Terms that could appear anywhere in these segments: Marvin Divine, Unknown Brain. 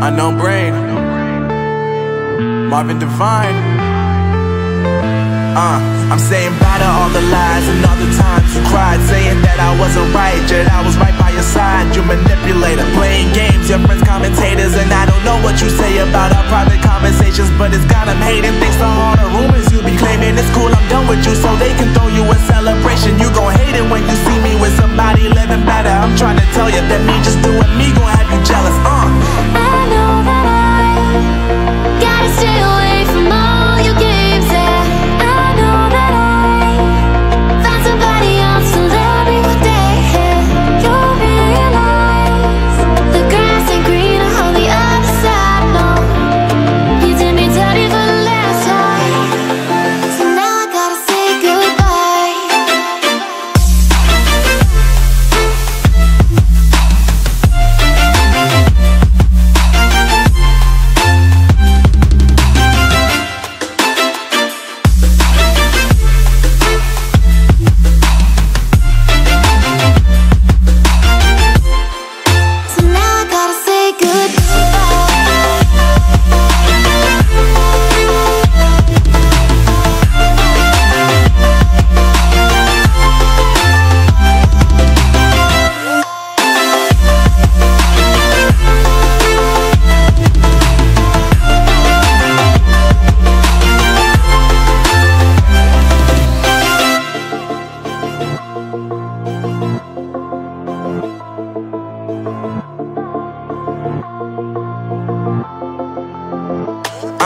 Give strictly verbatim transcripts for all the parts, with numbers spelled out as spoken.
Unknown Brain, Marvin Divine. Uh, I'm saying bye to all the lies and all the times you cried, saying that I wasn't right, yet I was right by your side. You manipulator, playing games, your friends commentators, and I don't know what you say about our private conversations, but it's got them hating thanks to all the rumors you be claiming. It's cool, I'm done with you, so they can throw you a celebration. You gon' hate it when you see me with somebody living better. I'm trying to tell you that me just doing me gon' have you jealous. Uh.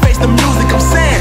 face the music, I'm saying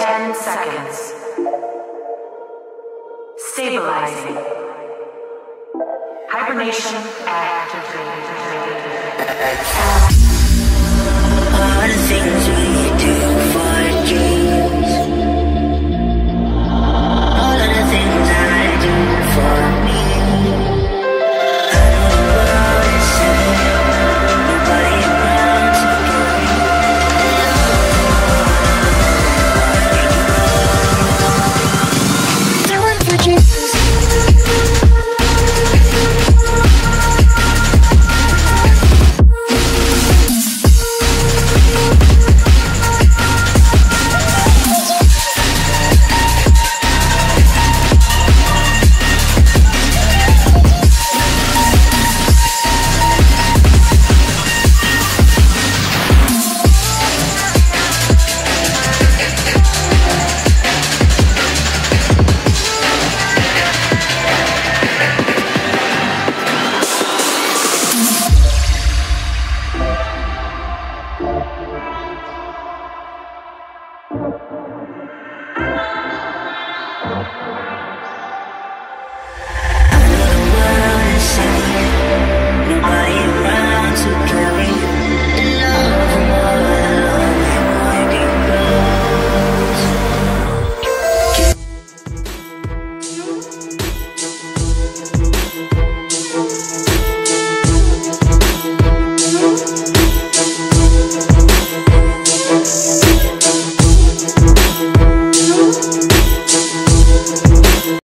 ten seconds. Stabilizing. Hibernation activated. All the things we do.